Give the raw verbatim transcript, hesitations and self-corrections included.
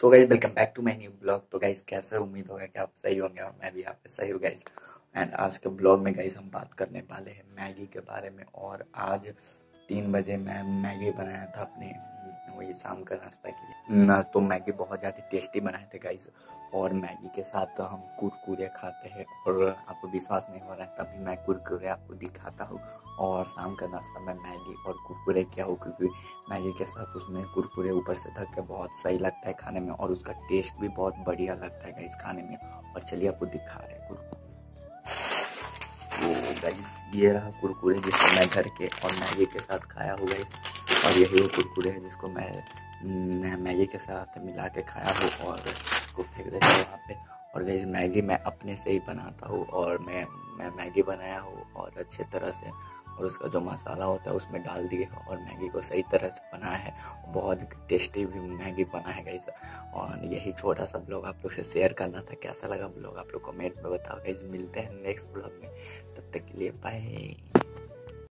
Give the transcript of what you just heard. So guys welcome back to my new blog. तो guys कैसे, उम्मीद होगा कि आप सही होंगे और मैं भी आप पे सही हूँ गाइज। एंड आज के ब्लॉग में गाइज हम बात करने वाले हैं मैगी के बारे में। और आज तीन बजे मैं मैगी बनाया था अपने वही शाम का नाश्ता के लिए ना, तो मैगी बहुत ज़्यादा टेस्टी बनाए थे गाइज। और मैगी के साथ तो हम कुरकुरे खाते हैं और आपको विश्वास नहीं हो रहा है तभी मैं कुरकुरे आपको दिखाता हूँ। और शाम का नाश्ता मैं मैगी और कुरकुरे किया हूँ क्योंकि मैगी के साथ उसमें कुरकुरे ऊपर से ढक के बहुत सही लगता है खाने में और उसका टेस्ट भी बहुत बढ़िया लगता है गाइज खाने में। और चलिए आपको दिखा रहे हैं कुरकुरे। तो गाइज ये रहा कुरकुरे जिसको मैं घर के और मैगी के साथ खाया हूँ गाइज। और यही वो कुरकुरे है जिसको मैं मैगी के साथ मिला के खाया हूँ और उसको फेंक देता हूँ वहाँ पे। और गैस मैगी मैं अपने से ही बनाता हूँ और मैं मैं मैगी बनाया हूँ और अच्छे तरह से, और उसका जो मसाला होता है उसमें डाल दिए और मैगी को सही तरह से बनाया है। बहुत टेस्टी भी मैगी बना है गाइस। और यही छोटा सा ब्लॉग आप लोग से शेयर करना था। कैसा लगा ब्लॉग आप लोग कमेंट में बताओ गाइस। मिलते हैं नेक्स्ट ब्लॉग में, तब तक के लिए बाय।